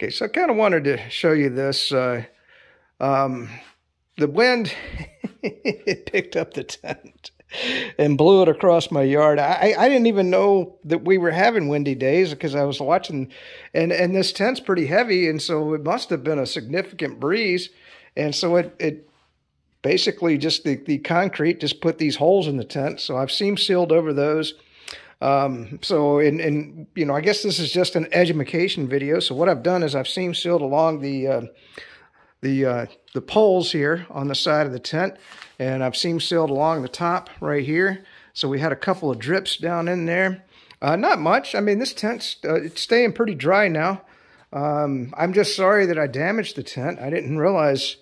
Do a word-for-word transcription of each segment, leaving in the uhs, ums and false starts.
Okay, so I kind of wanted to show you this. Uh, um, the wind, it picked up the tent and blew it across my yard. I, I didn't even know that we were having windy days because I was watching, and, and this tent's pretty heavy, and so it must have been a significant breeze. And so it, it basically just the, the concrete just put these holes in the tent. So I've seam sealed over those. Um, so, and, and, you know, I guess this is just an edumacation video. So what I've done is I've seam sealed along the, uh, the, uh, the poles here on the side of the tent, and I've seam sealed along the top right here. So we had a couple of drips down in there. Uh, not much. I mean, this tent's, uh, it's staying pretty dry now. Um, I'm just sorry that I damaged the tent. I didn't realize,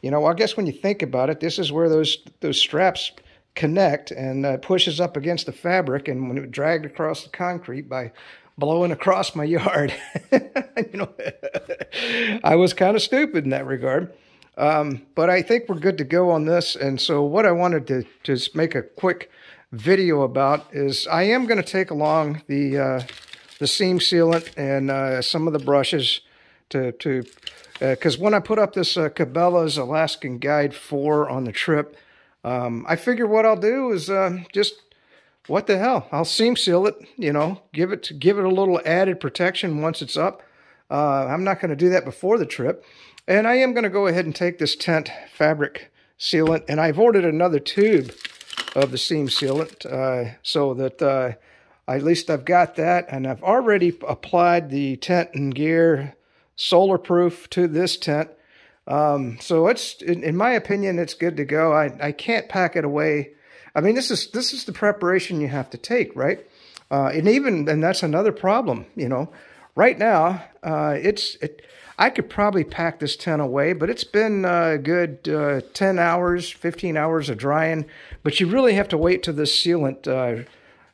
you know, I guess when you think about it, this is where those, those straps connect, and uh, pushes up against the fabric, and when it dragged across the concrete by blowing across my yard, you know, I was kind of stupid in that regard. Um, but I think we're good to go on this. And so what I wanted to just make a quick video about is I am going to take along the uh, the seam sealant and uh, some of the brushes to to because uh, when I put up this uh, Cabela's Alaskan Guide four on the trip. Um, I figure what I'll do is uh, just, what the hell, I'll seam seal it, you know, give it give it a little added protection once it's up. Uh, I'm not going to do that before the trip. And I am going to go ahead and take this tent fabric sealant, and I've ordered another tube of the seam sealant uh, so that uh, at least I've got that. And I've already applied the tent and gear solar proof to this tent. Um, so it's, in, in my opinion, it's good to go. I, I can't pack it away. I mean, this is, this is the preparation you have to take, right? Uh, and even, and that's another problem, you know, right now, uh, it's, it, I could probably pack this tent away, but it's been a good, uh, ten hours, fifteen hours of drying, but you really have to wait till this sealant, uh,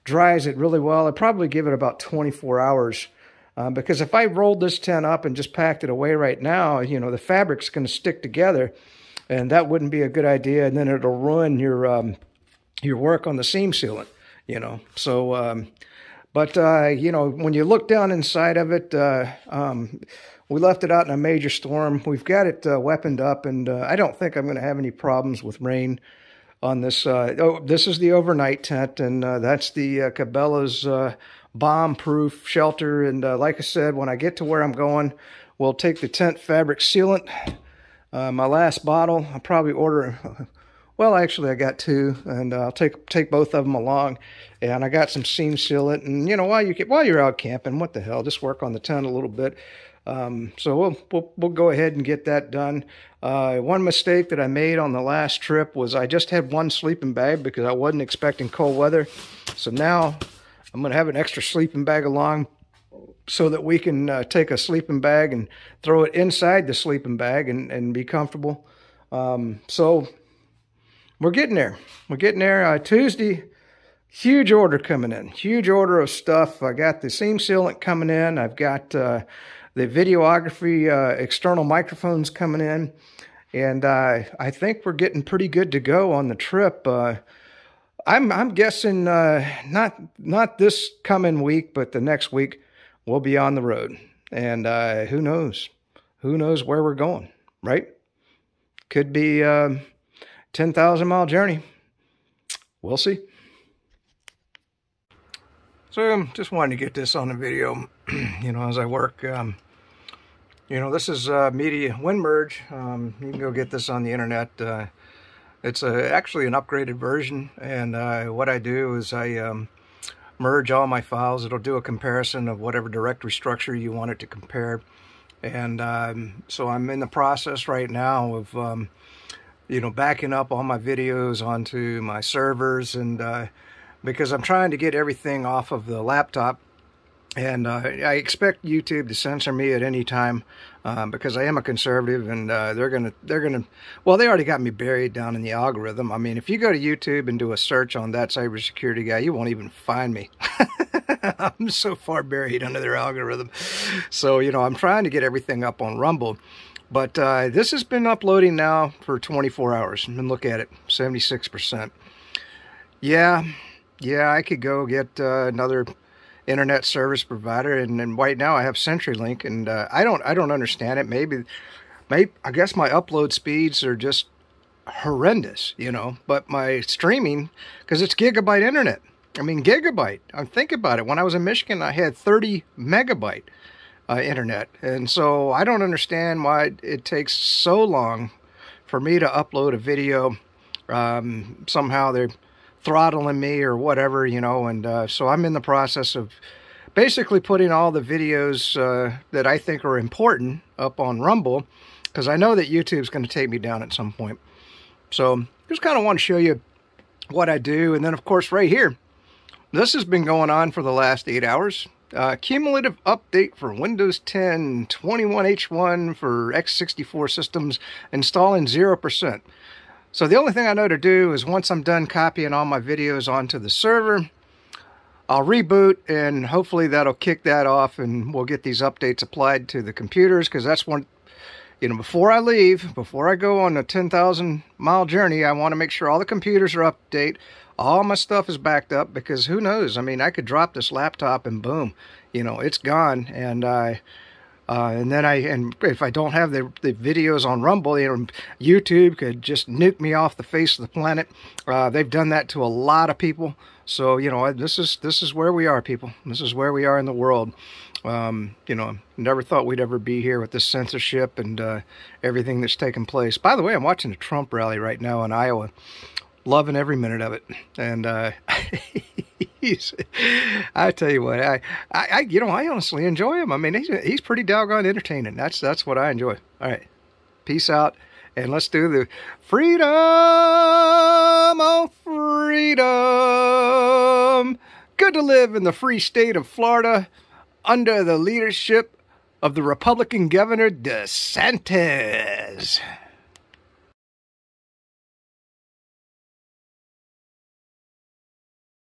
dries it really well. I'd probably give it about twenty-four hours. Um, because if I rolled this tent up and just packed it away right now, you know, the fabric's going to stick together, and that wouldn't be a good idea. And then it'll ruin your um, your work on the seam sealant, you know. So, um, but, uh, you know, when you look down inside of it, uh, um, we left it out in a major storm. We've got it uh, weaponed up, and uh, I don't think I'm going to have any problems with rain on this. Uh, oh, this is the overnight tent, and uh, that's the uh, Cabela's uh bomb proof shelter. And uh, like I said, when I get to where I'm going, we'll take the tent fabric sealant, uh, my last bottle. I'll probably order, well, actually I got two, and uh, I'll take take both of them along, and I got some seam sealant. And you know, while you get while you're out camping, what the hell, just work on the tent a little bit. Um, so we'll, we'll we'll go ahead and get that done. Uh, one mistake that I made on the last trip was I just had one sleeping bag because I wasn't expecting cold weather. So now I'm going to have an extra sleeping bag along so that we can uh, take a sleeping bag and throw it inside the sleeping bag and, and be comfortable. Um, so we're getting there. We're getting there. Uh, Tuesday, huge order coming in. Huge order of stuff. I got the seam sealant coming in. I've got uh, the videography uh, external microphones coming in. And uh, I think we're getting pretty good to go on the trip. Uh I'm, I'm guessing uh, not not this coming week, but the next week we'll be on the road. And uh, who knows? Who knows where we're going, right? Could be a ten thousand mile journey. We'll see. So just wanted to get this on the video, you know, as I work. Um, you know, this is uh, media WinMerge. Um, you can go get this on the internet. Uh, It's a, actually an upgraded version, and uh, what I do is I um, merge all my files. It'll do a comparison of whatever directory structure you want it to compare. And um, so I'm in the process right now of, um, you know, backing up all my videos onto my servers, and uh, because I'm trying to get everything off of the laptop. And uh, I expect YouTube to censor me at any time um, because I am a conservative, and uh, they're gonna they're gonna well, they already got me buried down in the algorithm. I mean, if you go to YouTube and do a search on that cybersecurity guy, you won't even find me. I'm so far buried under their algorithm. So you know, I'm trying to get everything up on Rumble, but uh, this has been uploading now for twenty-four hours, and look at it, seventy-six percent. Yeah, yeah, I could go get uh, another internet service provider, and, and right now I have CenturyLink, and uh, I don't I don't understand it. Maybe, maybe I guess my upload speeds are just horrendous, you know. But my streaming, because it's gigabyte internet. I mean gigabyte. I'm thinking about it. When I was in Michigan, I had thirty megabyte uh, internet, and so I don't understand why it takes so long for me to upload a video. Um, somehow they're throttling me or whatever, you know, and uh, so I'm in the process of basically putting all the videos uh, that I think are important up on Rumble, because I know that YouTube's going to take me down at some point. So just kind of want to show you what I do. And then, of course, right here, this has been going on for the last eight hours. Uh, cumulative update for Windows ten twenty-one H one for x sixty-four systems, installing zero percent. So the only thing I know to do is once I'm done copying all my videos onto the server, I'll reboot, and hopefully that'll kick that off, and we'll get these updates applied to the computers, because that's one, you know, before I leave, before I go on a ten thousand mile journey, I want to make sure all the computers are up to date, all my stuff is backed up, because who knows? I mean, I could drop this laptop and boom, you know, it's gone, and I... Uh, and then I, and if I don't have the, the videos on Rumble, you know, YouTube could just nuke me off the face of the planet. Uh, they've done that to a lot of people. So, you know, this is, this is where we are, people. This is where we are in the world. Um, you know, never thought we'd ever be here with this censorship and uh, everything that's taking place. By the way, I'm watching a Trump rally right now in Iowa. Loving every minute of it. And uh, I tell you what, I, I, you know, I honestly enjoy him. I mean, he's, he's pretty doggone entertaining. That's, that's what I enjoy. All right. Peace out. And let's do the freedom, oh, freedom. Good to live in the free state of Florida under the leadership of the Republican governor, DeSantis.